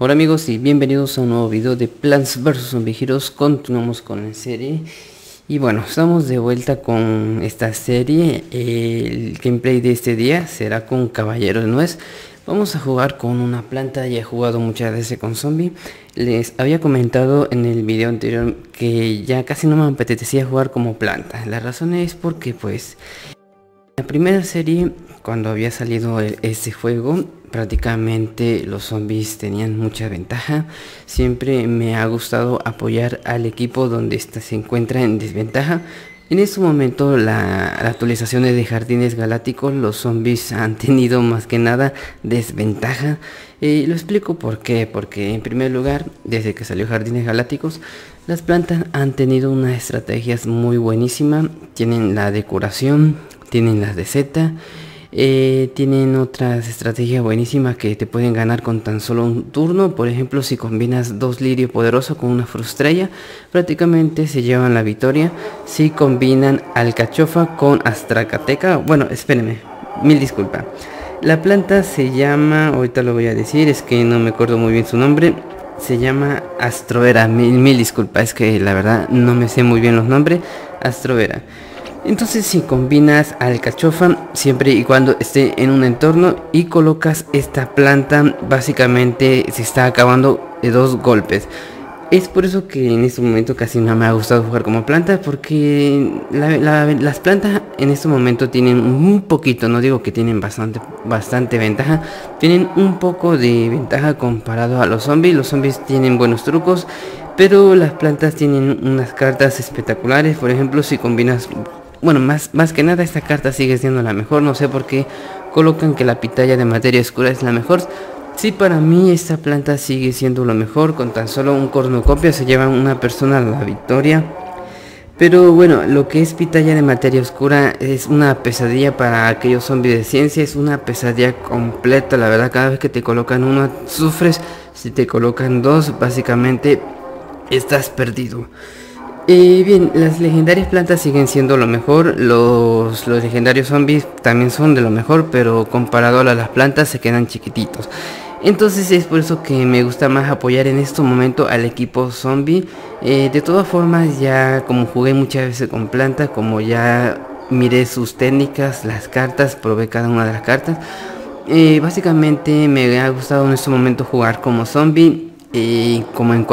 Hola amigos y bienvenidos a un nuevo video de Plants vs Zombies Heroes. Continuamos con la serie y bueno, estamos de vuelta con esta serie. El gameplay de este día será con Caballero de Nuez. Vamos a jugar con una planta, ya he jugado muchas veces con zombie. Les había comentado en el video anterior que ya casi no me apetecía jugar como planta. La razón es porque pues en la primera serie, cuando había salido este juego, prácticamente los zombies tenían mucha ventaja. Siempre me ha gustado apoyar al equipo donde ésta se encuentra en desventaja. En este momento las actualizaciones de Jardines Galácticos, los zombies han tenido más que nada desventaja. Lo explico por qué, porque en primer lugar, desde que salió Jardines Galácticos, las plantas han tenido unas estrategias muy buenísimas. Tienen la decoración, tienen las de Z. Tienen otras estrategias buenísimas que te pueden ganar con tan solo un turno. Por ejemplo, si combinas dos lirios poderosos con una frustrella, prácticamente se llevan la victoria. Si combinan alcachofa con astracateca, bueno, espérenme, mil disculpas. La planta se llama, ahorita lo voy a decir, es que no me acuerdo muy bien su nombre. Se llama Astroera, mil disculpas, es que la verdad no me sé muy bien los nombres. Astroera. Entonces si combinas alcachofa, siempre y cuando esté en un entorno, y colocas esta planta, básicamente se está acabando de dos golpes. Es por eso que en este momento casi no me ha gustado jugar como planta, porque las plantas en este momento tienen un poquito, no digo que tienen bastante ventaja, tienen un poco de ventaja comparado a los zombies. Los zombies tienen buenos trucos, pero las plantas tienen unas cartas espectaculares. Por ejemplo, si combinas, bueno, más que nada esta carta sigue siendo la mejor. No sé por qué colocan que la pitaya de materia oscura es la mejor. Sí, para mí esta planta sigue siendo lo mejor. Con tan solo un cornucopia se lleva una persona a la victoria. Pero bueno, lo que es pitaya de materia oscura es una pesadilla para aquellos zombies de ciencia. Es una pesadilla completa, la verdad. Cada vez que te colocan uno sufres. Si te colocan dos, básicamente estás perdido. Bien, las legendarias plantas siguen siendo lo mejor. Los legendarios zombies también son de lo mejor, pero comparado a las plantas se quedan chiquititos. Entonces es por eso que me gusta más apoyar en este momento al equipo zombie. De todas formas, ya como jugué muchas veces con plantas, como ya miré sus técnicas, las cartas, probé cada una de las cartas, básicamente me ha gustado en este momento jugar como zombie. Como en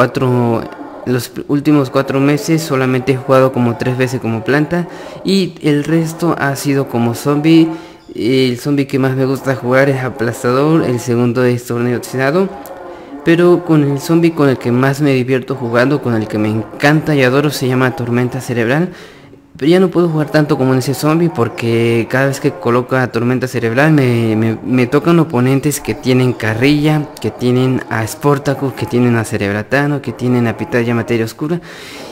los últimos 4 meses solamente he jugado como 3 veces como planta y el resto ha sido como zombie. El zombie que más me gusta jugar es aplastador, el segundo es torneo oxidado, pero con el zombie con el que más me divierto jugando, con el que me encanta y adoro, se llama Tormenta Cerebral. Pero ya no puedo jugar tanto como en ese zombie, porque cada vez que coloca Tormenta Cerebral me tocan oponentes que tienen carrilla, que tienen a Sportacus, que tienen a Cerebratano, que tienen a Pitaya Materia Oscura.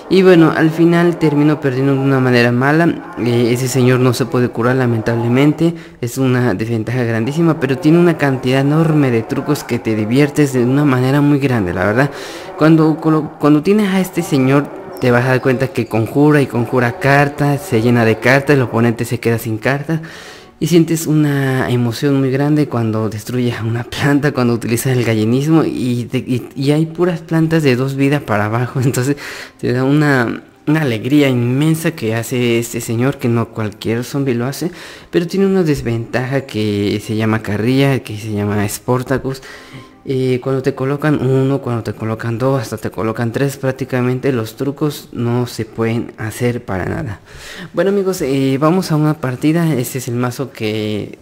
Y bueno, al final termino perdiendo de una manera mala. Ese señor no se puede curar, lamentablemente. Es una desventaja grandísima, pero tiene una cantidad enorme de trucos que te diviertes de una manera muy grande, la verdad. Cuando tienes a este señor, te vas a dar cuenta que conjura y conjura cartas, se llena de cartas, el oponente se queda sin cartas. Y sientes una emoción muy grande cuando destruyes a una planta, cuando utilizas el gallinismo. Y hay puras plantas de 2 vidas para abajo. Entonces te da una alegría inmensa que hace este señor, que no cualquier zombie lo hace. Pero tiene una desventaja que se llama carrilla, que se llama Sportacus. Cuando te colocan uno, cuando te colocan dos, hasta te colocan tres, prácticamente los trucos no se pueden hacer para nada. Bueno amigos, vamos a una partida. Este es el mazo que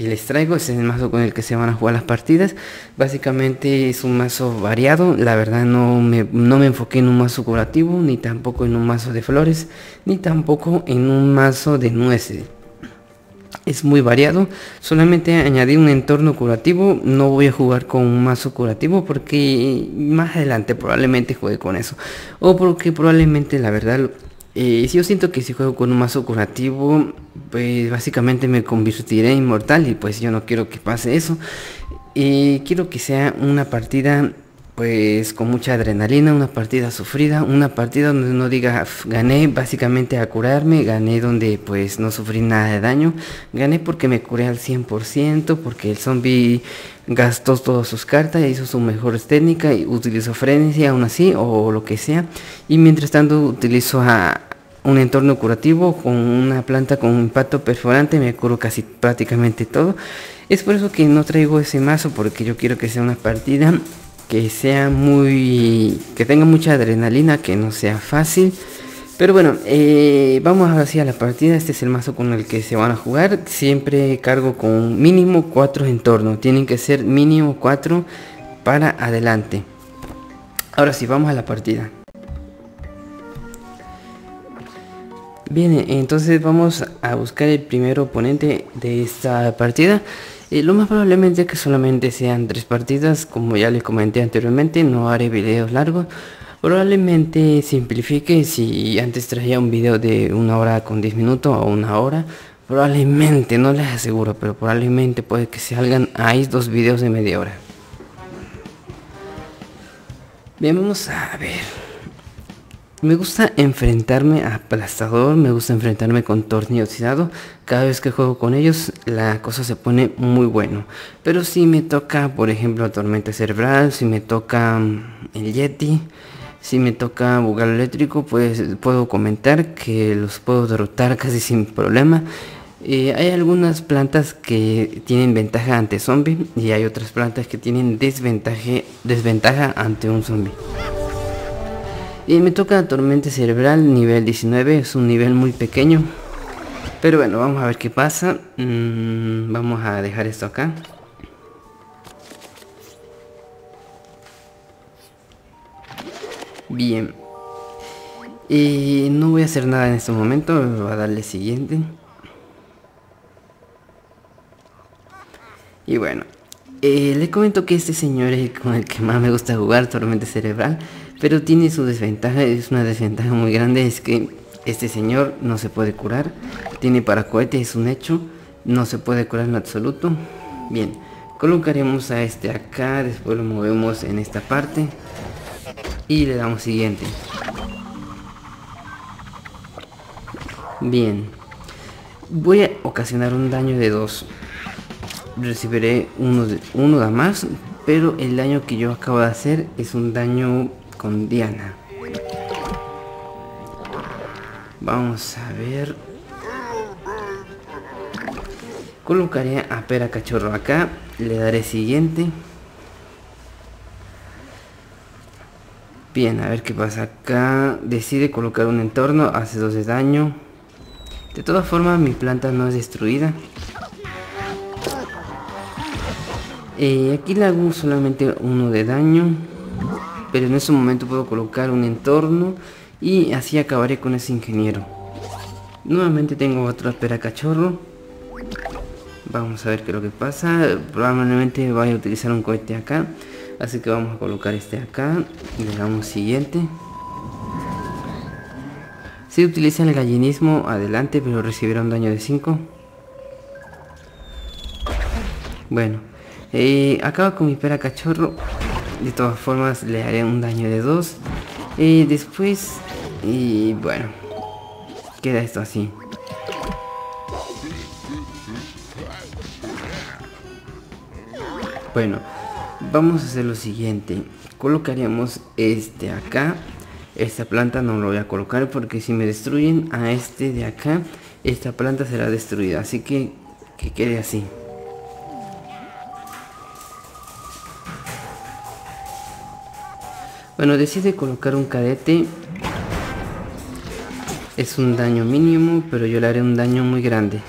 les traigo, este es el mazo con el que se van a jugar las partidas. Básicamente es un mazo variado, la verdad no me enfoqué en un mazo curativo, ni tampoco en un mazo de flores, ni tampoco en un mazo de nueces. Es muy variado, solamente añadí un entorno curativo. No voy a jugar con un mazo curativo porque más adelante probablemente juegue con eso. O porque probablemente, la verdad, si yo siento que si juego con un mazo curativo, pues básicamente me convertiré en inmortal y pues yo no quiero que pase eso. Quiero que sea una partida pues con mucha adrenalina, una partida sufrida, una partida donde no diga gané básicamente a curarme, gané donde pues no sufrí nada de daño, gané porque me curé al 100%, porque el zombie gastó todas sus cartas, hizo su mejor técnica y utilizó frenesia aún así o lo que sea, y mientras tanto utilizó a un entorno curativo con una planta con un impacto perforante, me curo casi prácticamente todo. Es por eso que no traigo ese mazo, porque yo quiero que sea una partida que sea muy, que tenga mucha adrenalina, que no sea fácil. Pero bueno, vamos ahora sí a la partida. Este es el mazo con el que se van a jugar. Siempre cargo con mínimo 4 entornos, tienen que ser mínimo 4 para adelante. Ahora sí, vamos a la partida. Bien, entonces vamos a buscar el primer oponente de esta partida. Lo más probablemente es que solamente sean 3 partidas, como ya les comenté anteriormente, no haré videos largos. Probablemente simplifique, si antes traía un video de 1 hora con 10 minutos o 1 hora, probablemente, no les aseguro, pero probablemente puede que salgan ahí 2 videos de media hora. Bien, vamos a ver. Me gusta enfrentarme a aplastador, me gusta enfrentarme con tornillo oxidado. Cada vez que juego con ellos la cosa se pone muy bueno. Pero si me toca, por ejemplo, Tormenta Cerebral, si me toca el Yeti, si me toca Bugalo Eléctrico, pues puedo comentar que los puedo derrotar casi sin problema. Hay algunas plantas que tienen ventaja ante zombies y hay otras plantas que tienen desventaja ante un zombie. Y me toca Tormenta Cerebral nivel 19, es un nivel muy pequeño. Pero bueno, vamos a ver qué pasa. Vamos a dejar esto acá. Bien. Y no voy a hacer nada en este momento, voy a darle siguiente. Y bueno, les comento que este señor es con el que más me gusta jugar, Tormenta Cerebral. Pero tiene su desventaja, es una desventaja muy grande, es que este señor no se puede curar. Tiene paracohetes, es un hecho, no se puede curar en absoluto. Bien, colocaremos a este acá, después lo movemos en esta parte y le damos siguiente. Bien, voy a ocasionar un daño de 2. Recibiré uno da más, pero el daño que yo acabo de hacer es un daño con Diana. Vamos a ver. Colocaré a Pera Cachorro acá, le daré siguiente. Bien, a ver qué pasa acá. Decide colocar un entorno, hace 2 de daño. De todas formas mi planta no es destruida. Aquí le hago solamente 1 de daño, pero en ese momento puedo colocar un entorno y así acabaré con ese ingeniero. Nuevamente tengo otra Pera Cachorro. Vamos a ver qué es lo que pasa. Probablemente vaya a utilizar un cohete acá, así que vamos a colocar este acá, le damos siguiente. Si utiliza el gallinismo, adelante, pero recibirá un daño de 5. Bueno, acaba con mi Pera Cachorro. De todas formas le haré un daño de 2. Después, y bueno, queda esto así. Bueno, vamos a hacer lo siguiente. Colocaríamos este acá. Esta planta no lo voy a colocar porque si me destruyen a este de acá, esta planta será destruida. Así que quede así. Bueno, decide colocar un cadete. Es un daño mínimo, pero yo le haré un daño muy grande,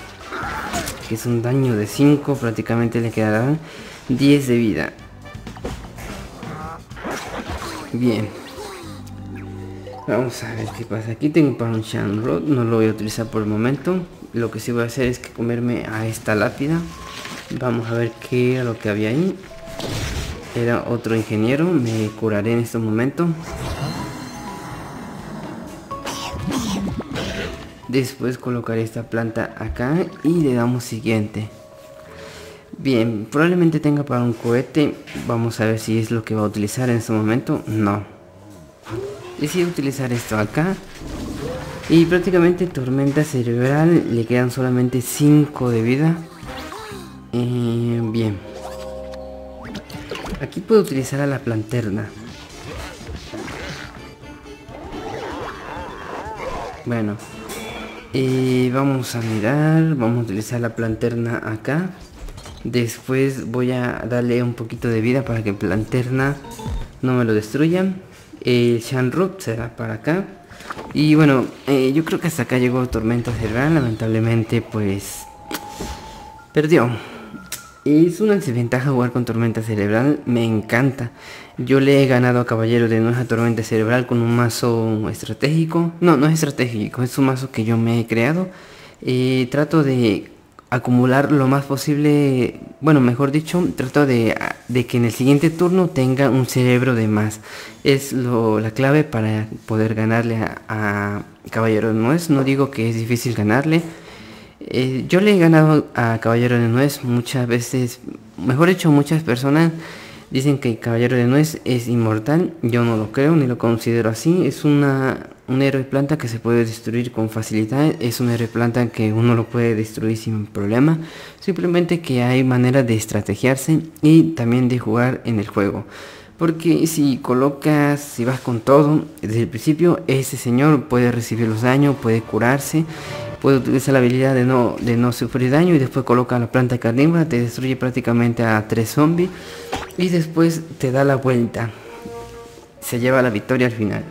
que es un daño de 5, prácticamente le quedarán 10 de vida. Bien, vamos a ver qué pasa. Aquí tengo para un Shanrod, no lo voy a utilizar por el momento. Lo que sí voy a hacer es que comerme a esta lápida. Vamos a ver qué era lo que había ahí. Era otro ingeniero, me curaré en este momento. Después colocaré esta planta acá y le damos siguiente. Bien, probablemente tenga para un cohete. Vamos a ver si es lo que va a utilizar en este momento. No. Decido utilizar esto acá. Y prácticamente Tormenta Cerebral. Le quedan solamente 5 de vida. Bien. Aquí puedo utilizar a la Planterna. Bueno. Vamos a mirar. Vamos a utilizar la Planterna acá. Después voy a darle un poquito de vida para que Planterna no me lo destruya. El Shanrup será para acá. Y bueno, yo creo que hasta acá llegó Tormenta Cerebral. Lamentablemente pues perdió. Es una desventaja jugar con Tormenta Cerebral. Me encanta. Yo le he ganado a Caballero de Nuez a Tormenta Cerebral con un mazo estratégico. No, no es estratégico, es un mazo que yo me he creado. Trato de acumular lo más posible, bueno, mejor dicho, trato de que en el siguiente turno tenga un cerebro de más. Es la clave para poder ganarle a Caballero de Nuez. No digo que es difícil ganarle. Yo le he ganado a Caballero de Nuez muchas veces, mejor dicho, muchas personas dicen que Caballero de Nuez es inmortal. Yo no lo creo ni lo considero así. Es un héroe planta que se puede destruir con facilidad. Es un héroe planta que uno lo puede destruir sin problema. Simplemente que hay manera de estrategiarse y también de jugar en el juego. Porque si vas con todo desde el principio, ese señor puede recibir los daños, puede curarse, puede utilizar la habilidad de no sufrir daño y después coloca la planta carnívora, te destruye prácticamente a 3 zombies y después te da la vuelta. Se lleva la victoria al final.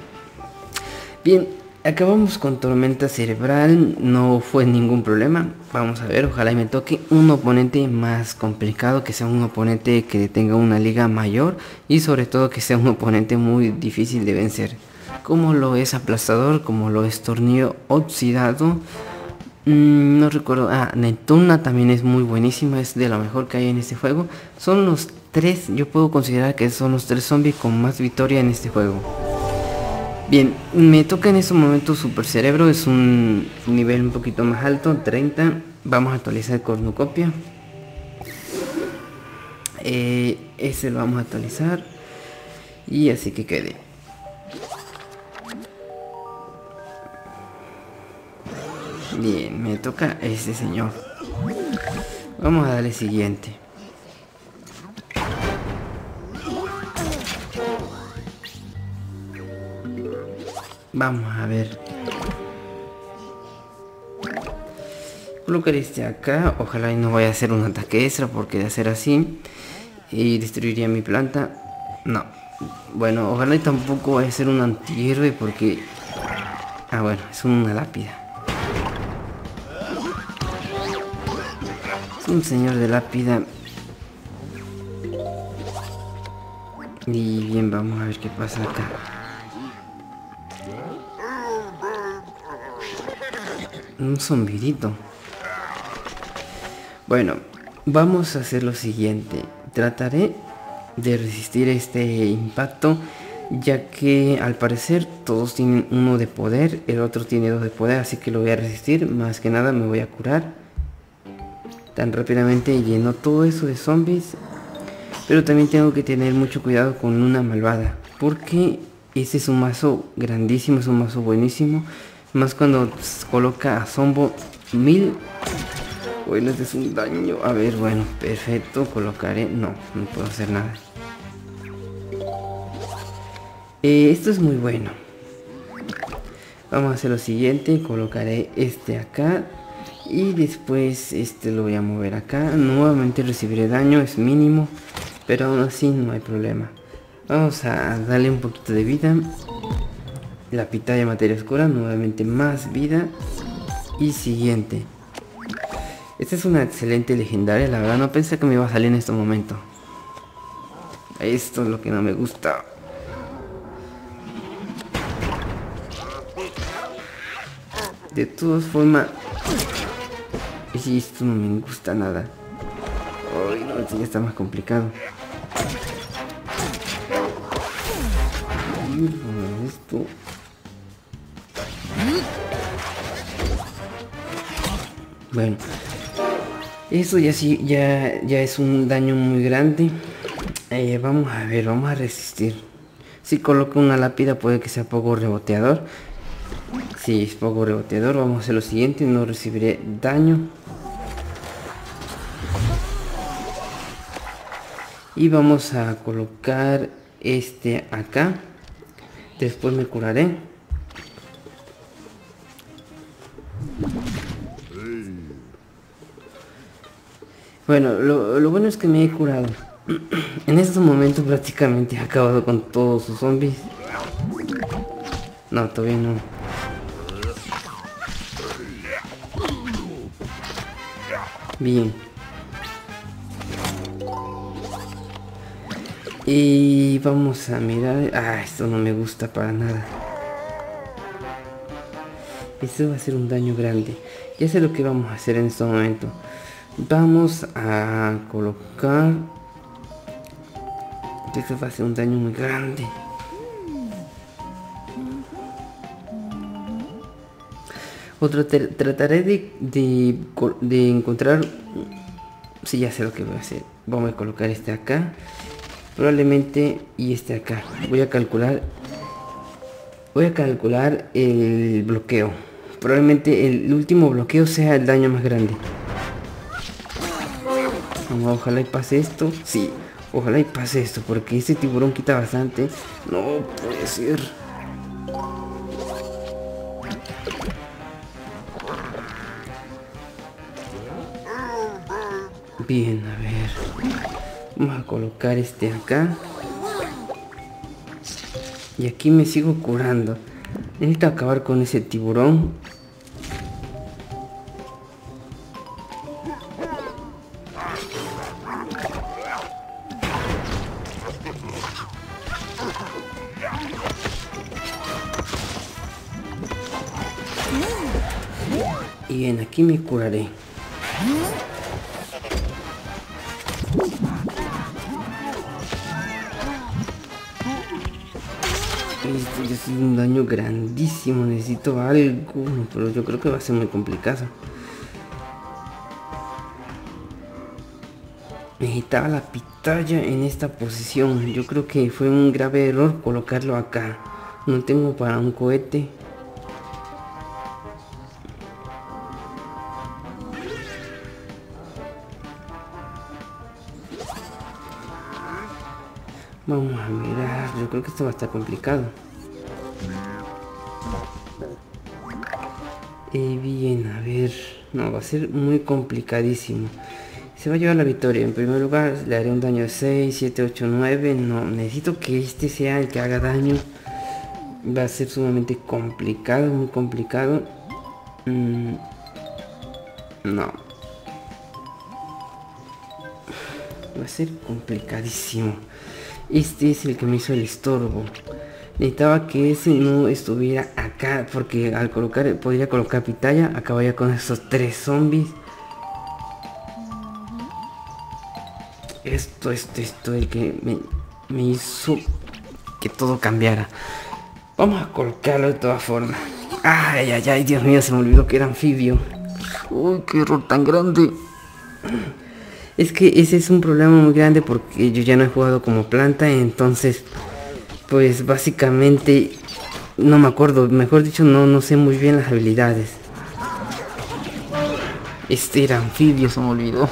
Bien, acabamos con Tormenta Cerebral, no fue ningún problema. Vamos a ver, ojalá y me toque un oponente más complicado, que sea un oponente que tenga una liga mayor y sobre todo que sea un oponente muy difícil de vencer. Como lo es Aplastador, como lo es Tornillo Oxidado. No recuerdo, Neptuna también es muy buenísima, es de lo mejor que hay en este juego. Son los 3, yo puedo considerar que son los 3 zombies con más victoria en este juego. Bien, me toca en estos momentos Super Cerebro, es un nivel un poquito más alto, 30. Vamos a actualizar Cornucopia. Ese lo vamos a actualizar y así que quede. Bien, me toca este señor. Vamos a darle siguiente. Vamos a ver. Colocar este acá. Ojalá y no vaya a hacer un ataque extra, porque de hacer así y destruiría mi planta. No. Bueno, ojalá y tampoco vaya a ser un antihéroe, porque... bueno, es una lápida. Un señor de lápida. Y bien, vamos a ver qué pasa acá. Un zombidito. Bueno, vamos a hacer lo siguiente. Trataré de resistir este impacto, ya que al parecer todos tienen uno de poder. El otro tiene 2 de poder, así que lo voy a resistir. Más que nada me voy a curar. Tan rápidamente llenó todo eso de zombies. Pero también tengo que tener mucho cuidado con una malvada, porque ese es un mazo grandísimo, es un mazo buenísimo. Más cuando coloca a Zombo 1000. Bueno, este es un daño. A ver, bueno, perfecto. Colocaré, no puedo hacer nada. Esto es muy bueno. Vamos a hacer lo siguiente. Colocaré este acá. Y después este lo voy a mover acá. Nuevamente recibiré daño, es mínimo, pero aún así no hay problema. Vamos a darle un poquito de vida. La Pitaya de Materia Oscura, nuevamente más vida. Y siguiente. Esta es una excelente legendaria, la verdad no pensé que me iba a salir en este momento. Esto es lo que no me gusta. De todas formas... Y esto no me gusta nada. Ay, no, esto ya está más complicado. Esto. Bueno. Eso ya sí, ya es un daño muy grande. Vamos a ver, vamos a resistir. Si coloco una lápida puede que sea poco reboteador. Si es poco reboteador, vamos a hacer lo siguiente, no recibiré daño. Y vamos a colocar este acá. Después me curaré. Bueno, lo bueno es que me he curado. En estos momentos prácticamente he acabado con todos sus zombies. No, todavía no. Bien. Y vamos a mirar... Ah, esto no me gusta para nada. Esto va a ser un daño grande. Ya sé lo que vamos a hacer en este momento. Vamos a colocar... Esto va a ser un daño muy grande. Trataré de encontrar... Sí, ya sé lo que voy a hacer. Vamos a colocar este acá. Probablemente y este acá. Voy a calcular el bloqueo. Probablemente el último bloqueo sea el daño más grande. Ojalá y pase esto. Sí, ojalá y pase esto, porque este tiburón quita bastante. No puede ser. Bien, a ver. Vamos a colocar este acá. Y aquí me sigo curando. Necesito acabar con ese tiburón. Y bien, aquí me curaré. Listo, ya es un daño grandísimo. Necesito algo, pero yo creo que va a ser muy complicado. Necesitaba la pitaya en esta posición. Yo creo que fue un grave error colocarlo acá. No tengo para un cohete. Vamos a mirar, yo creo que esto va a estar complicado. Bien, a ver... No, va a ser muy complicadísimo. Se va a llevar la victoria. En primer lugar, le haré un daño de 6, 7, 8, 9. No, necesito que este sea el que haga daño. Va a ser sumamente complicado, muy complicado. No. Va a ser complicadísimo. Este es el que me hizo el estorbo. Necesitaba que ese no estuviera acá, porque al colocar, podría colocar pitaya, acabaría con esos 3 zombies. Esto es el que me hizo que todo cambiara. Vamos a colocarlo de todas formas. Ay, ay, ay, Dios mío, se me olvidó que era anfibio. Uy, qué error tan grande. Es que ese es un problema muy grande, porque yo ya no he jugado como planta, entonces pues básicamente no me acuerdo, mejor dicho no sé muy bien las habilidades. Este era anfibio, se me olvidó.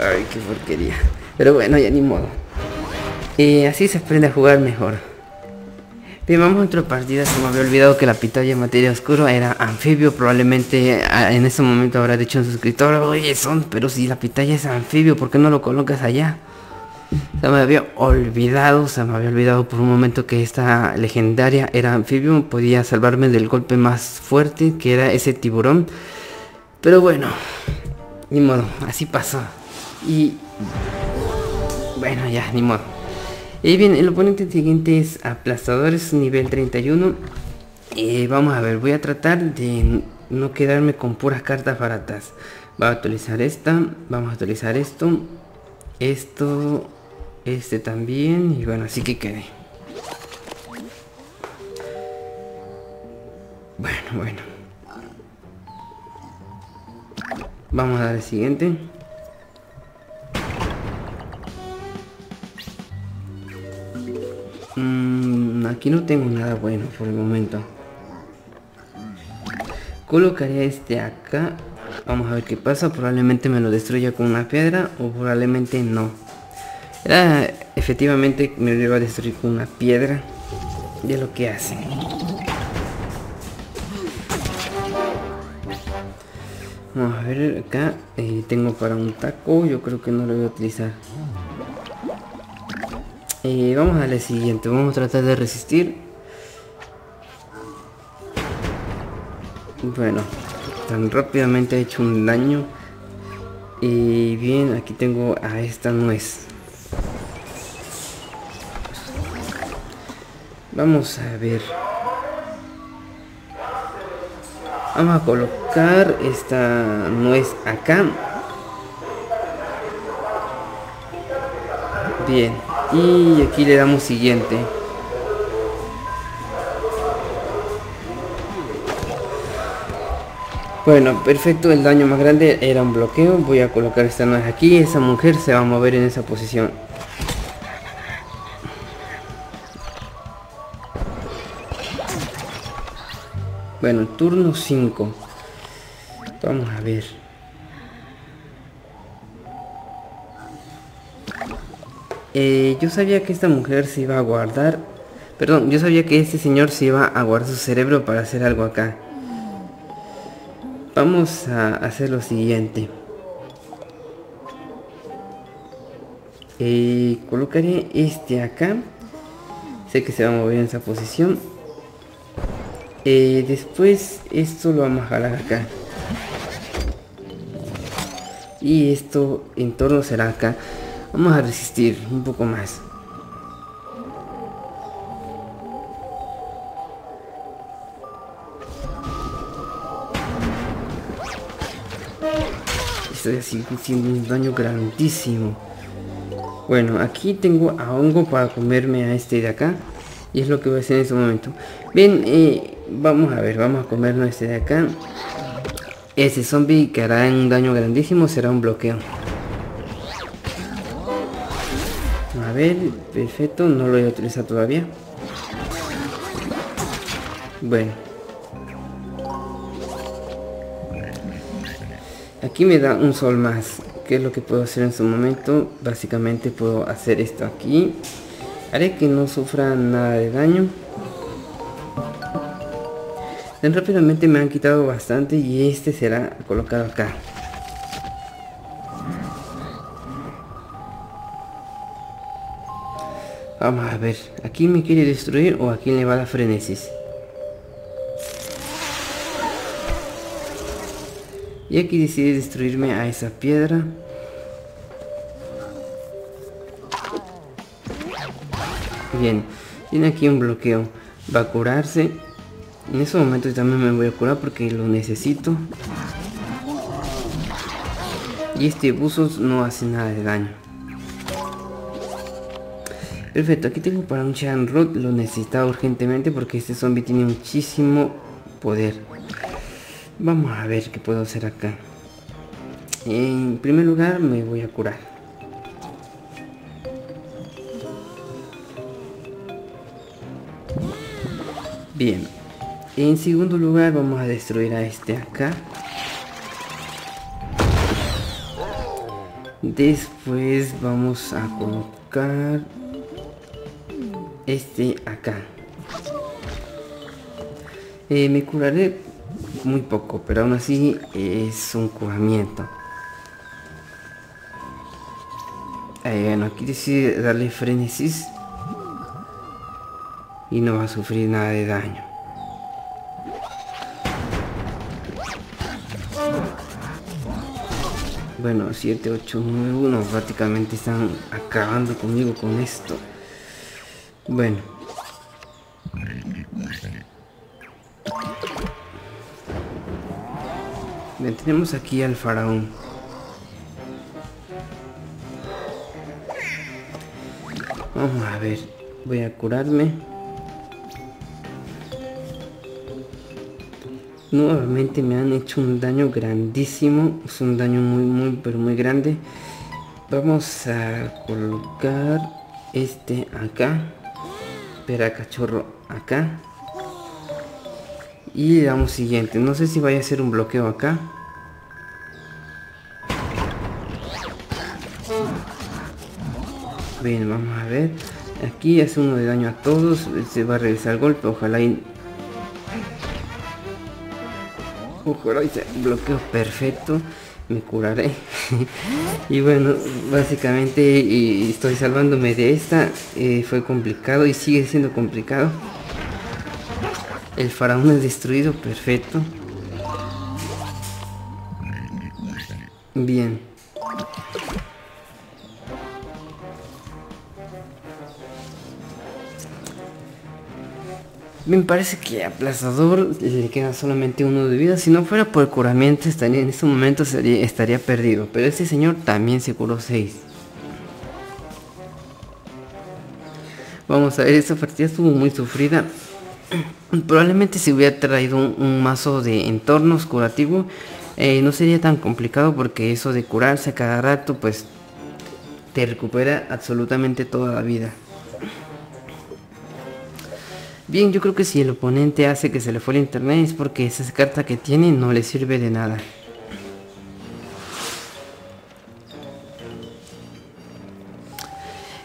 Ay, qué porquería. Pero bueno, ya ni modo. Así se aprende a jugar mejor. Bien, vamos a otra partida. Se me había olvidado que la pitaya de materia oscura era anfibio. Probablemente en ese momento habrá dicho un suscriptor: oye, Son, pero si la pitaya es anfibio, ¿por qué no lo colocas allá? Se me había olvidado por un momento que esta legendaria era anfibio. Podía salvarme del golpe más fuerte, que era ese tiburón. Pero bueno, ni modo, así pasó. Y bueno, ya, ni modo. Y bien, el oponente siguiente es aplastadores nivel 31. Vamos a ver, voy a tratar de no quedarme con puras cartas baratas. Voy a actualizar esta, vamos a actualizar esto, este también, y bueno, así que quede. Bueno. Vamos a dar el siguiente. Aquí no tengo nada bueno por el momento. Colocaría este acá. Vamos a ver qué pasa. Probablemente me lo destruya con una piedra o probablemente no. Efectivamente me lo iba a destruir con una piedra. Y es lo que hace. Vamos a ver acá. Tengo para un taco. Yo creo que no lo voy a utilizar. Vamos a la siguiente. Vamos a tratar de resistir. Bueno, tan rápidamente ha hecho un daño. Y bien, aquí tengo a esta nuez. Vamos a ver. Vamos a colocar esta nuez acá. Bien. Y aquí le damos siguiente. Bueno, perfecto, el daño más grande era un bloqueo. Voy a colocar esta nuez aquí. Esa mujer se va a mover en esa posición. Bueno, turno 5. Vamos a ver. Yo sabía que esta mujer se iba a guardar. Perdón, yo sabía que este señor se iba a guardar su cerebro para hacer algo acá. Vamos a hacer lo siguiente. Colocaré este acá. Sé que se va a mover en esa posición. Después esto lo vamos a jalar acá. Y esto en torno será acá. Vamos a resistir un poco más. Estoy haciendo un daño grandísimo. Bueno, aquí tengo a hongo para comerme a este de acá. Y es lo que voy a hacer en este momento. Bien, vamos a ver, vamos a comernos este de acá. Ese zombie que hará un daño grandísimo será un bloqueo. A ver, perfecto, no lo voy a utilizar todavía. Bueno. Aquí me da un sol más. ¿Qué es lo que puedo hacer en su momento? Básicamente puedo hacer esto aquí. Haré que no sufra nada de daño. Tan rápidamente me han quitado bastante y este será colocado acá. Vamos a ver, ¿aquí me quiere destruir o aquí le va la frenesis? Y aquí decide destruirme a esa piedra. Bien, tiene aquí un bloqueo. Va a curarse. En ese momento también me voy a curar porque lo necesito. Y este buzo no hace nada de daño. Perfecto, aquí tengo para un Shanrod, lo necesitaba urgentemente porque este zombie tiene muchísimo poder. Vamos a ver qué puedo hacer acá. En primer lugar me voy a curar. Bien. En segundo lugar vamos a destruir a este acá. Después vamos a colocar este acá. Me curaré muy poco, pero aún así es un curamiento. Bueno, aquí decide darle frenesis y no va a sufrir nada de daño. Bueno, 7, 8, 9, 1 prácticamente están acabando conmigo con esto. Bueno. Bien, tenemos aquí al faraón. Vamos a ver. Voy a curarme. Nuevamente me han hecho un daño grandísimo. Es un daño muy grande. Vamos a colocar este acá. Espera, cachorro, acá. Y le damos siguiente. No sé si vaya a hacer un bloqueo acá. Bien, vamos a ver. Aquí hace uno de daño a todos. Se va a regresar el golpe. Ojalá y... ojalá hice bloqueo perfecto, me curaré. Y bueno, básicamente estoy salvándome de esta. Fue complicado y sigue siendo complicado. El faraón es destruido, perfecto. Bien. Me parece que aplastador le queda solamente uno de vida. Si no fuera por el curamiento estaría en este momento estaría perdido. Pero este señor también se curó 6. Vamos a ver, esta partida estuvo muy sufrida. Probablemente si hubiera traído un mazo de entornos curativo, no sería tan complicado, porque eso de curarse a cada rato pues te recupera absolutamente toda la vida. Bien, yo creo que si el oponente hace que se le fue el internet es porque esa carta que tiene no le sirve de nada.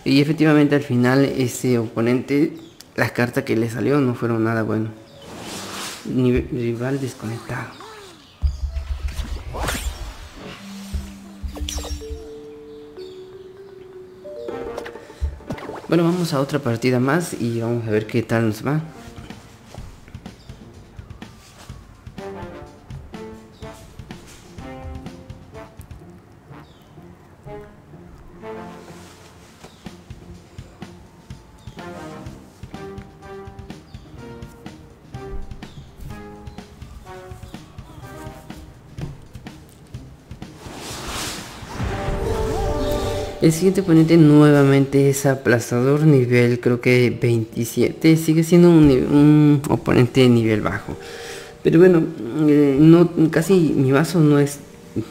Y efectivamente al final ese oponente, las cartas que le salió no fueron nada bueno. Rival desconectado. Bueno, vamos a otra partida más y vamos a ver qué tal nos va. El siguiente oponente nuevamente es aplastador, nivel creo que 27. Sigue siendo un oponente de nivel bajo. Pero bueno, no, casi mi vaso no es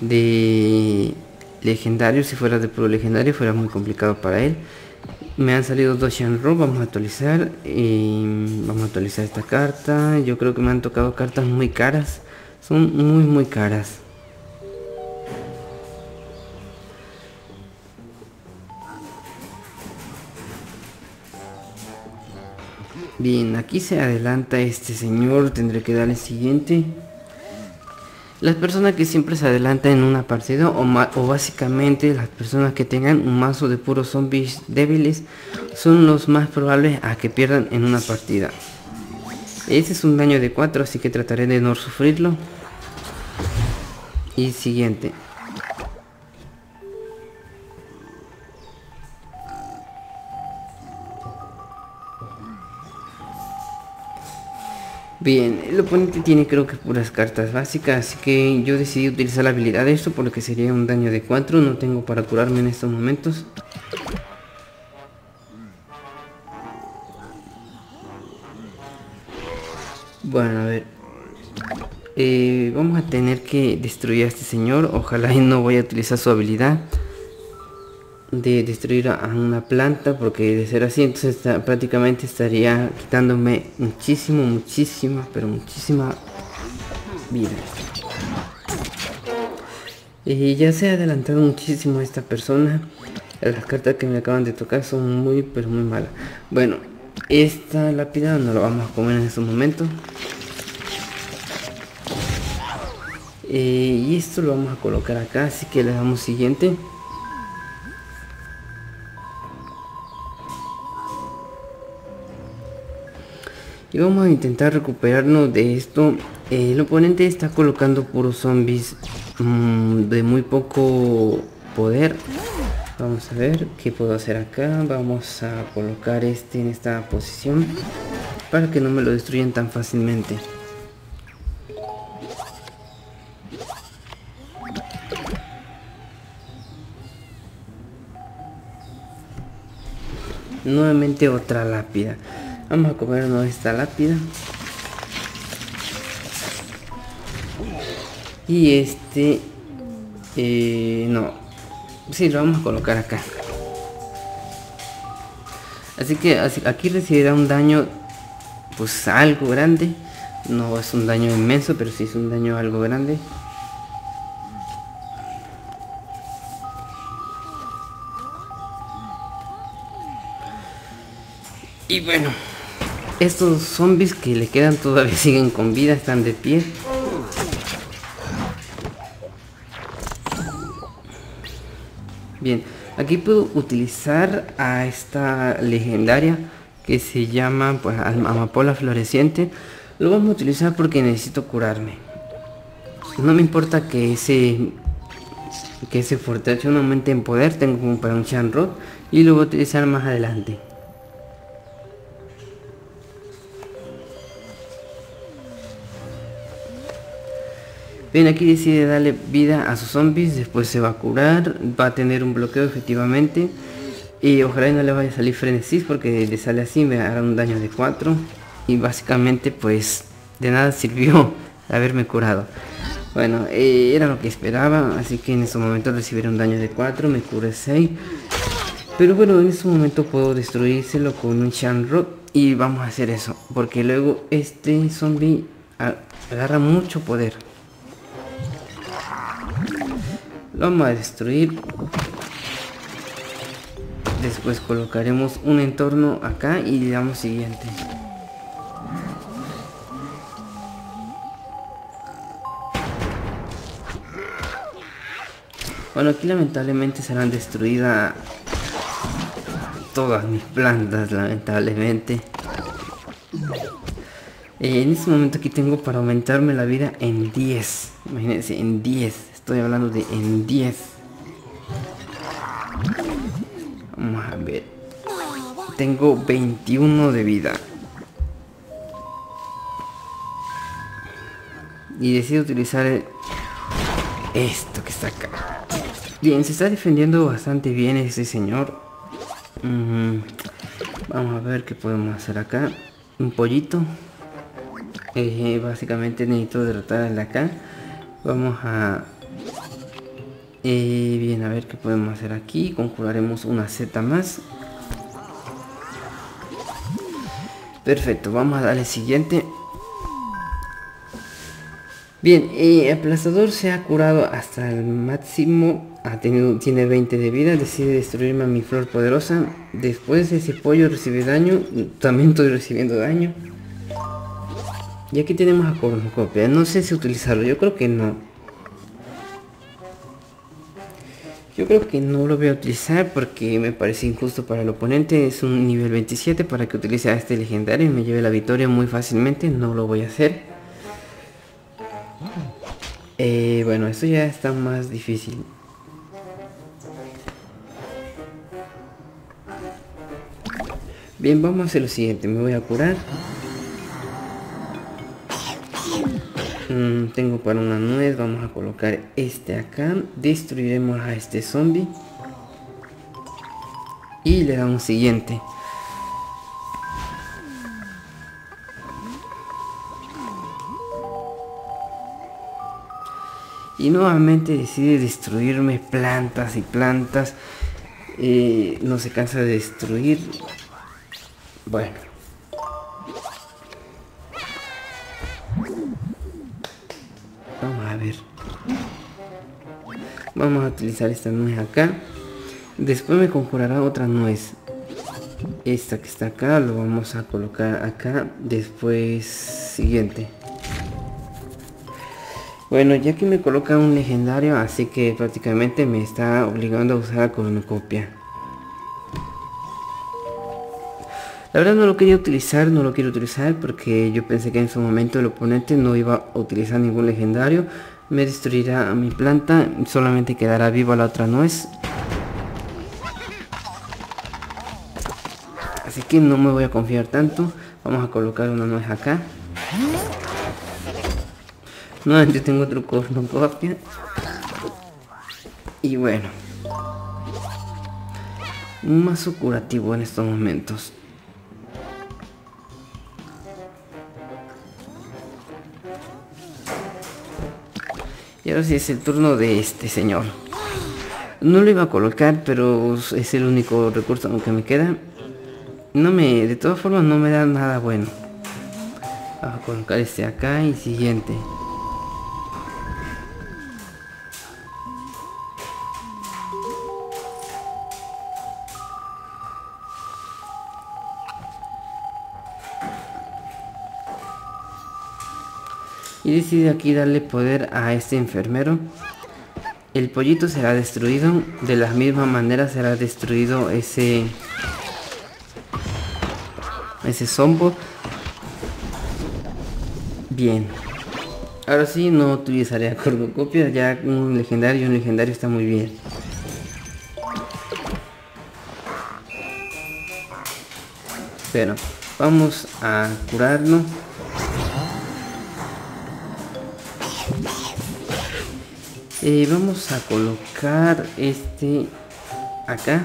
de legendario. Si fuera de puro legendario fuera muy complicado para él. Me han salido 2 Shenron. Vamos a actualizar. Vamos a actualizar esta carta. Yo creo que me han tocado cartas muy caras. Son muy caras. Bien, aquí se adelanta este señor, tendré que darle siguiente. Las personas que siempre se adelantan en una partida o básicamente las personas que tengan un mazo de puros zombies débiles son los más probables a que pierdan en una partida. Este es un daño de 4, así que trataré de no sufrirlo. Y siguiente. Bien, el oponente tiene creo que puras cartas básicas, así que yo decidí utilizar la habilidad de esto porque sería un daño de 4, no tengo para curarme en estos momentos. Bueno, a ver, vamos a tener que destruir a este señor, ojalá y no voy a utilizar su habilidad de destruir a una planta, porque de ser así entonces prácticamente estaría quitándome muchísima vida. Y ya se ha adelantado muchísimo esta persona. Las cartas que me acaban de tocar son muy malas. Bueno, esta lápida no la vamos a comer en estos momentos. Y esto lo vamos a colocar acá, así que le damos siguiente. Y vamos a intentar recuperarnos de esto. El oponente está colocando puros zombies de muy poco poder. Vamos a ver qué puedo hacer acá. Vamos a colocar este en esta posición para que no me lo destruyan tan fácilmente. Nuevamente otra lápida. Vamos a comernos esta lápida. Y este... no. Sí, lo vamos a colocar acá. Así que aquí recibirá un daño, pues algo grande. No es un daño inmenso, pero sí es un daño algo grande. Y bueno, estos zombies que le quedan todavía siguen con vida, están de pie. Bien, aquí puedo utilizar a esta legendaria que se llama, pues, Amapola Floreciente. Lo vamos a utilizar porque necesito curarme. No me importa que ese Fortachón aumente en poder. Tengo como para un Shanrod y lo voy a utilizar más adelante. Bien, aquí decide darle vida a sus zombies, después se va a curar, va a tener un bloqueo efectivamente. Y ojalá y no le vaya a salir frenesís, porque le sale así, me hará un daño de 4. Y básicamente pues de nada sirvió haberme curado. Bueno, era lo que esperaba, así que en ese momento recibiré un daño de 4, me curé 6. Pero bueno, en ese momento puedo destruírselo con un Shanrod y vamos a hacer eso, porque luego este zombie agarra mucho poder. Lo vamos a destruir. Después colocaremos un entorno acá y le damos siguiente. Bueno, aquí lamentablemente serán destruidas todas mis plantas, lamentablemente. En este momento aquí tengo para aumentarme la vida en 10. Imagínense, en 10. Estoy hablando de en 10. Vamos a ver. Tengo 21 de vida. Y decido utilizar esto que está acá. Bien, se está defendiendo bastante bien este señor. Vamos a ver qué podemos hacer acá. Un pollito. Básicamente necesito derrotar al de acá. Vamos a... bien, a ver qué podemos hacer aquí. Conjuraremos una Z más. Perfecto, vamos a darle siguiente. Bien, Aplastador se ha curado hasta el máximo. Tiene 20 de vida. Decide destruirme a mi flor poderosa. Después ese pollo recibe daño. También estoy recibiendo daño. Y aquí tenemos a Cornucopia. No sé si utilizarlo, yo creo que no. Yo creo que no lo voy a utilizar porque me parece injusto para el oponente. Es un nivel 27 para que utilice a este legendario y me lleve la victoria muy fácilmente. No lo voy a hacer. Bueno, esto ya está más difícil. Bien, vamos a hacer lo siguiente. Me voy a curar. Tengo para una nuez, vamos a colocar este acá, destruiremos a este zombie y le damos siguiente. Y nuevamente decide destruirme plantas y plantas, no se cansa de destruir. Bueno. Vamos a utilizar esta nuez acá. Después me conjurará otra nuez. Esta que está acá lo vamos a colocar acá. Después siguiente. Bueno, ya que me coloca un legendario, así que prácticamente me está obligando a usar la Cornucopia. La verdad no lo quería utilizar, no lo quiero utilizar porque yo pensé que en su momento el oponente no iba a utilizar ningún legendario. Me destruirá a mi planta, solamente quedará viva la otra nuez. Así que no me voy a confiar tanto. Vamos a colocar una nuez acá. No, yo tengo otro Cornucopia. Y bueno. Un mazo curativo en estos momentos. Y ahora sí es el turno de este señor. No lo iba a colocar, pero es el único recurso que me queda. De todas formas no me da nada bueno. Vamos a colocar este acá y siguiente. Y decide aquí darle poder a este enfermero. El pollito será destruido. De la misma manera será destruido ese zombo. Bien. Ahora sí no utilizaré a Cornucopia. Ya un legendario está muy bien. Pero vamos a curarlo. Vamos a colocar este acá.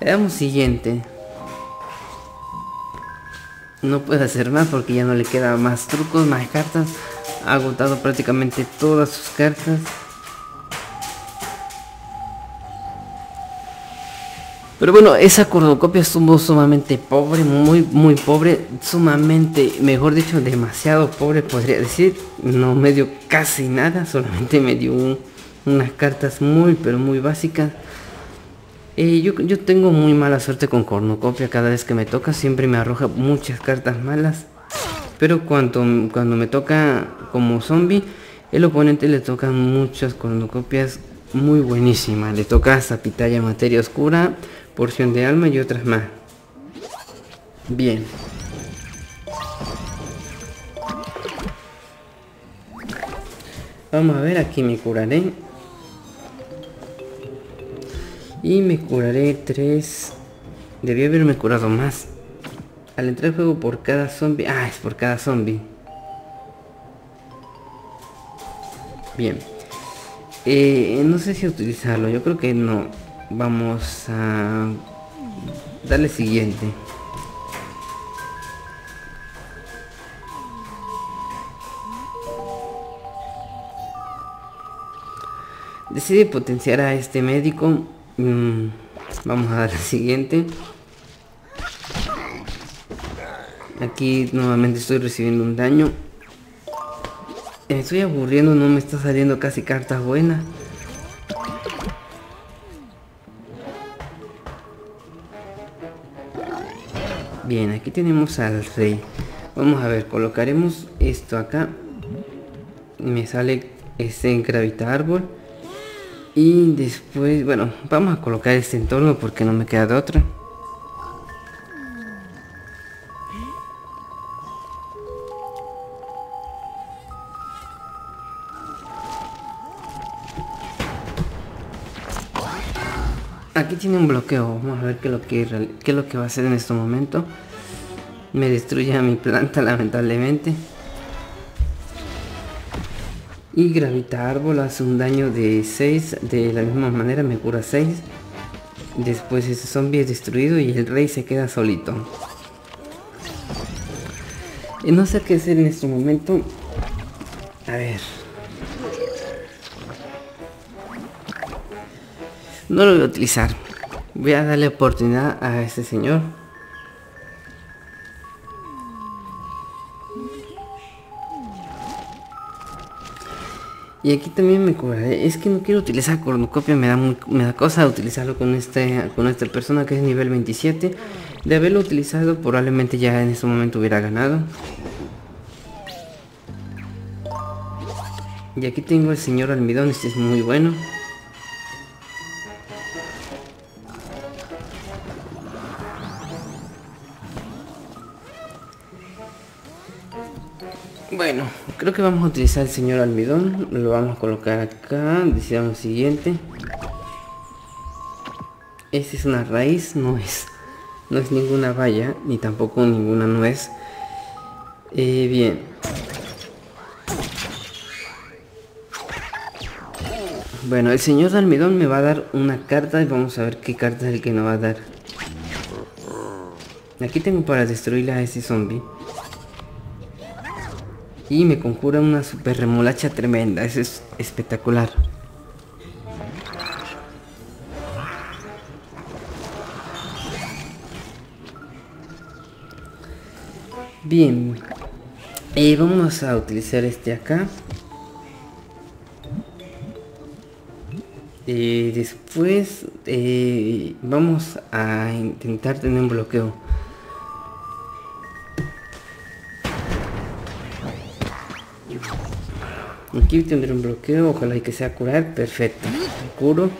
Le damos siguiente. No puede hacer más porque ya no le queda más trucos, más cartas. Ha agotado prácticamente todas sus cartas. Pero bueno, esa Cornucopia estuvo sumamente pobre, muy pobre, sumamente, mejor dicho, demasiado pobre podría decir. No me dio casi nada, solamente me dio unas cartas muy básicas. Yo tengo muy mala suerte con Cornucopia, cada vez que me toca siempre me arroja muchas cartas malas. Pero cuando me toca como zombie, el oponente le tocan muchas Cornucopias muy buenísimas. Le toca hasta Pitaya de Materia Oscura, Porción de Alma y otras más. Bien. Vamos a ver, aquí me curaré. Y me curaré 3. Debí haberme curado más. Al entrar al juego por cada zombie. Ah, es por cada zombie. Bien. No sé si utilizarlo. Yo creo que no. Vamos a darle siguiente. Decide potenciar a este médico. Vamos a darle siguiente. Aquí nuevamente estoy recibiendo un daño. Me estoy aburriendo, no me está saliendo casi cartas buenas. Bien, aquí tenemos al rey. Vamos a ver, colocaremos esto acá. Me sale este engravita árbol. Y después, bueno, vamos a colocar este entorno porque no me queda de otra. Aquí tiene un bloqueo, vamos a ver qué es lo que va a hacer en este momento. Me destruye a mi planta lamentablemente. Y gravita árbol hace un daño de 6, de la misma manera me cura 6. Después ese zombie es destruido y el rey se queda solito. Y no sé qué hacer en este momento. A ver. No lo voy a utilizar. Voy a darle oportunidad a este señor. Y aquí también me curaré. Es que no quiero utilizar Cornucopia. Me da cosa utilizarlo con esta persona que es nivel 27. De haberlo utilizado probablemente ya en este momento hubiera ganado. Y aquí tengo el señor almidón. Este es muy bueno. Bueno, creo que vamos a utilizar el señor almidón. Lo vamos a colocar acá. Decidamos siguiente. Esta es una raíz, no es ninguna valla, ni tampoco ninguna nuez. Bien. Bueno, el señor almidón me va a dar una carta y vamos a ver qué carta es el que nos va a dar. Aquí tengo para destruirle a ese zombie. y me conjura una super remolacha tremenda. Eso es espectacular. Bien, vamos a utilizar este acá. Después vamos a intentar tener un bloqueo. Aquí tendré un bloqueo, ojalá y que sea curar. Perfecto, curo.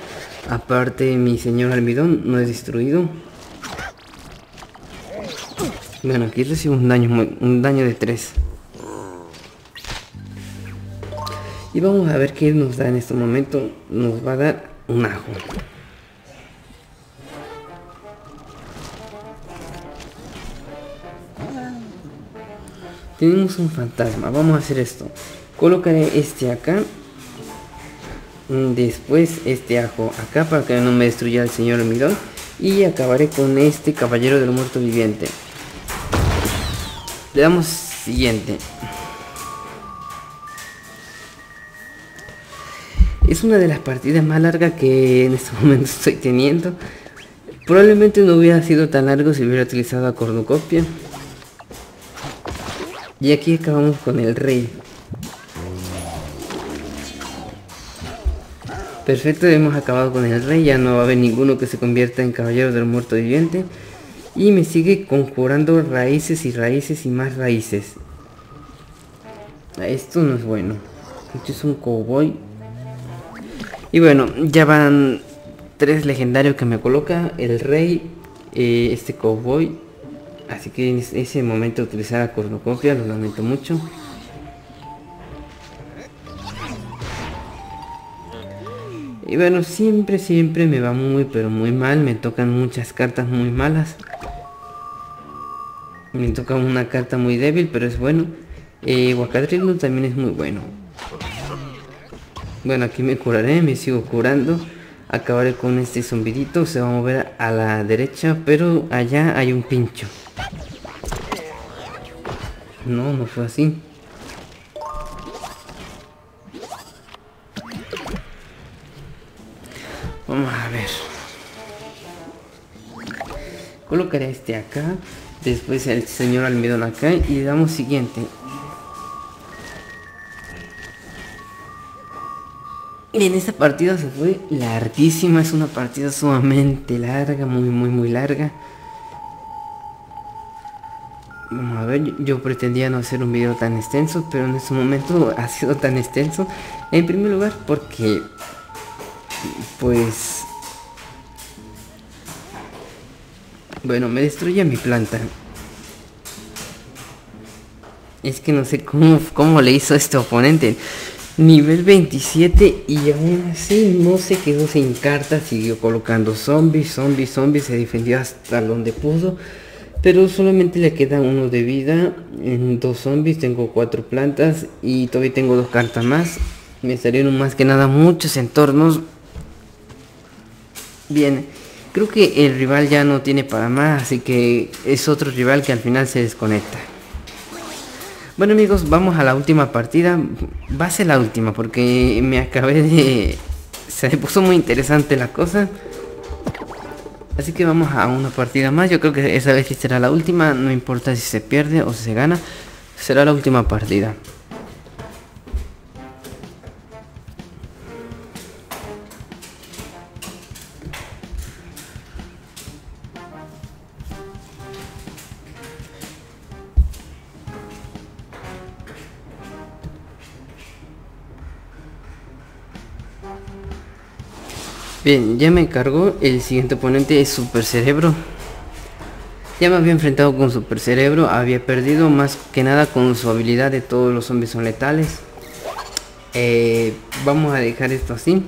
Aparte mi señor almidón no es destruido. Bueno, aquí recibo un daño de 3. Y vamos a ver qué nos da en este momento. Nos va a dar un ajo. Tenemos un fantasma. Vamos a hacer esto. Colocaré este acá. Después este ajo acá para que no me destruya el señor almidón. Y acabaré con este caballero del muerto viviente. Le damos siguiente. Es una de las partidas más largas que en este momento estoy teniendo. Probablemente no hubiera sido tan largo si hubiera utilizado a Cornucopia. Y aquí acabamos con el rey. Perfecto, hemos acabado con el rey. Ya no va a haber ninguno que se convierta en caballero del muerto viviente. Y me sigue conjurando raíces y raíces y más raíces. Esto no es bueno. Esto es un cowboy. Y bueno, ya van 3 legendarios que me coloca, el rey, este cowboy. Así que en ese momento utilizar a Cornucopia, lo lamento mucho. Y bueno, siempre me va muy pero muy mal, me tocan muchas cartas muy malas. Me toca una carta muy débil, pero es bueno. Guacadrilo también es muy bueno. Bueno, aquí me curaré, me sigo curando. Acabaré con este zombidito, se va a mover a la derecha, pero allá hay un pincho. No, no fue así. Vamos a ver. Colocaré este acá, después el señor almidón acá y le damos siguiente. Bien, esta partida se fue larguísima, es una partida sumamente larga, muy larga. Vamos a ver, yo pretendía no hacer un video tan extenso, pero en este momento ha sido tan extenso. En primer lugar porque, pues, bueno, me destruye mi planta. Es que no sé cómo le hizo este oponente. Nivel 27 y aún así no se quedó sin cartas, siguió colocando zombies, se defendió hasta donde pudo. Pero solamente le queda uno de vida, en 2 zombies, tengo 4 plantas y todavía tengo 2 cartas más. Me salieron más que nada muchos entornos. Bien, creo que el rival ya no tiene para más, así que es otro rival que al final se desconecta. Bueno amigos, vamos a la última partida. Va a ser la última porque me acabé de... Se me puso muy interesante la cosa. Así que vamos a una partida más. Yo creo que esa vez sí será la última. No importa si se pierde o si se gana. Será la última partida. Bien, ya me cargó, el siguiente oponente es Super Cerebro. Ya me había enfrentado con Super Cerebro, había perdido más que nada con su habilidad de todos los zombies son letales. Vamos a dejar esto así.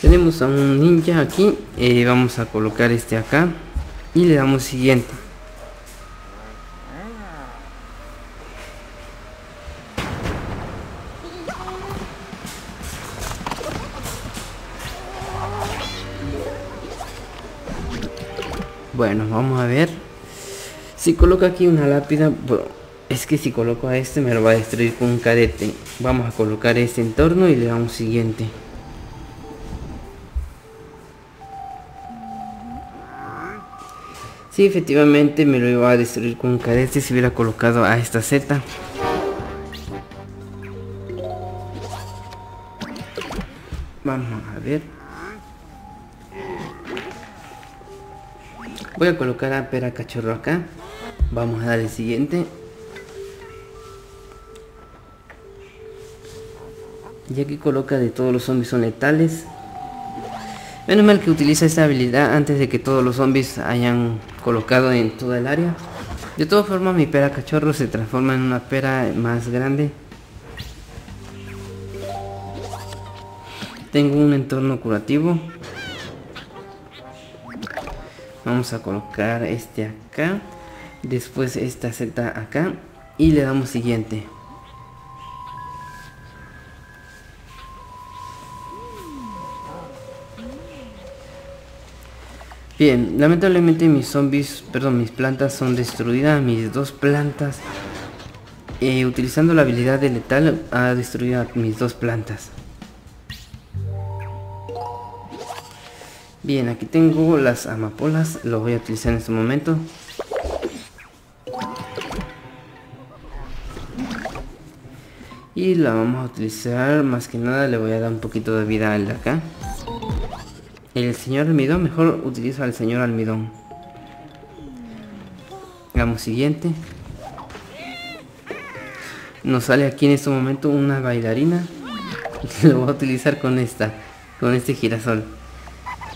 Tenemos a un ninja aquí, vamos a colocar este acá y le damos siguiente. Bueno, vamos a ver. Si coloco aquí una lápida, bueno, es que si coloco a este me lo va a destruir con un cadete. Vamos a colocar este entorno y le damos siguiente. Sí, efectivamente me lo iba a destruir con un cadete si hubiera colocado a esta Z. Vamos a ver. Voy a colocar a Pera Cachorro acá. Vamos a dar el siguiente. Y aquí coloca de todos los zombies son letales. Menos mal que utiliza esta habilidad antes de que todos los zombies hayan colocado en toda el área. De todas formas, mi Pera Cachorro se transforma en una pera más grande. Tengo un entorno curativo. Vamos a colocar este acá. Después esta Z acá. Y le damos siguiente. Bien, lamentablemente mis zombies, perdón, mis plantas son destruidas. Mis dos plantas. Utilizando la habilidad de letal ha destruido a mis dos plantas. Bien, aquí tengo las amapolas, lo voy a utilizar en este momento. Y la vamos a utilizar, más que nada le voy a dar un poquito de vida al de acá. El señor almidón, mejor utilizo al señor almidón. Hagamos siguiente. Nos sale aquí en este momento una bailarina. Lo voy a utilizar con esta, con este girasol.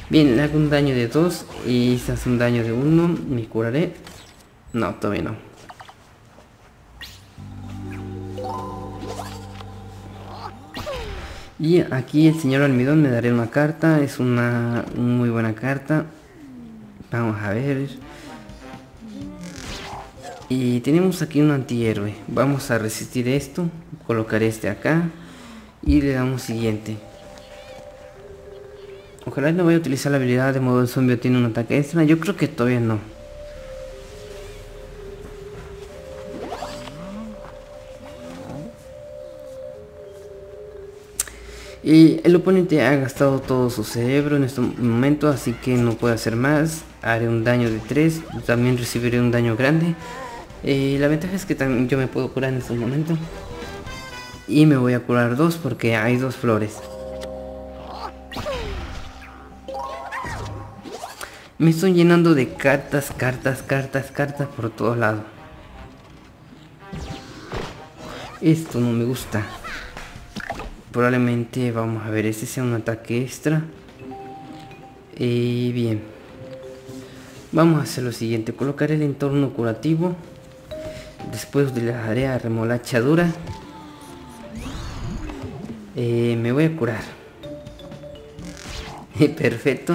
Bien, le hago un daño de 2 y se hace un daño de 1, me curaré. No, todavía no. Y aquí el señor almidón me dará una carta, es una muy buena carta. Vamos a ver. Y tenemos aquí un antihéroe, vamos a resistir esto, colocaré este acá y le damos siguiente. Ojalá no voy a utilizar la habilidad de modo el zombie tiene un ataque extra. Yo creo que todavía no. Y el oponente ha gastado todo su cerebro en este momento, así que no puedo hacer más. Haré un daño de 3. También recibiré un daño grande. La ventaja es que también yo me puedo curar en este momento. Y me voy a curar 2 porque hay 2 flores. Me estoy llenando de cartas por todos lados. Esto no me gusta. Probablemente, vamos a ver, este sea un ataque extra. Y bien. Vamos a hacer lo siguiente. Colocaré el entorno curativo. Después le daré a remolacha dura. Me voy a curar. Perfecto.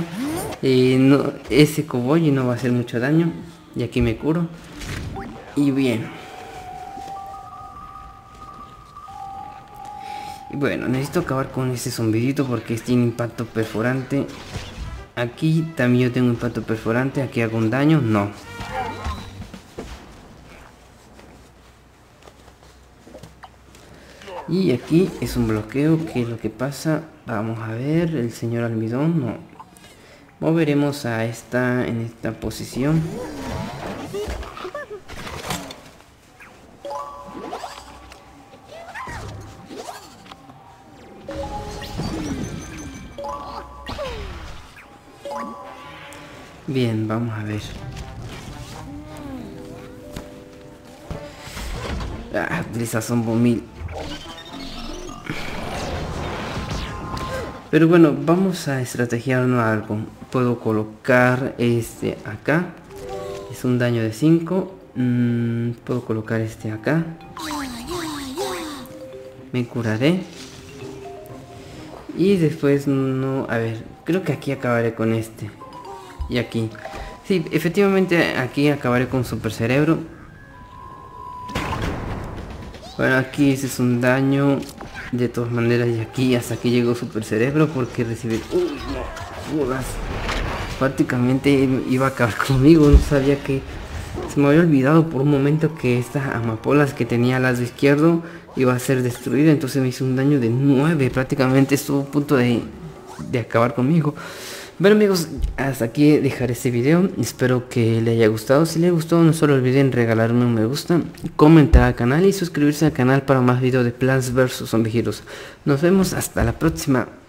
No, ese cowboy no va a hacer mucho daño. Y aquí me curo. Y bien. Y bueno, necesito acabar con ese zombidito porque tiene impacto perforante. Aquí también yo tengo impacto perforante. Aquí hago un daño. No. Y aquí es un bloqueo. ¿Qué es lo que pasa? Vamos a ver. El señor almidón. No. Moveremos a esta en esta posición. Bien, vamos a ver. Ah, utiliza Zombo 1000. Pero bueno, vamos a estrategiarnos algo. Puedo colocar este acá. Es un daño de 5. Puedo colocar este acá. Me curaré. Y después no... A ver, creo que aquí acabaré con este. Y aquí. Sí, efectivamente aquí acabaré con Super Cerebro. Bueno, aquí ese es un daño... De todas maneras, y aquí hasta que llegó Super Cerebro porque recibí... ¡Uy, no! ¡Jodas! prácticamente iba a acabar conmigo. No sabía que... Se me había olvidado por un momento que estas amapolas que tenía al lado izquierdo iba a ser destruida. Entonces me hizo un daño de 9. Prácticamente estuvo a punto de acabar conmigo. Bueno amigos, hasta aquí dejaré este video. Espero que les haya gustado. Si les gustó, no se olviden regalarme un me gusta, comentar al canal y suscribirse al canal para más videos de Plants vs Zombies Heroes. Nos vemos hasta la próxima.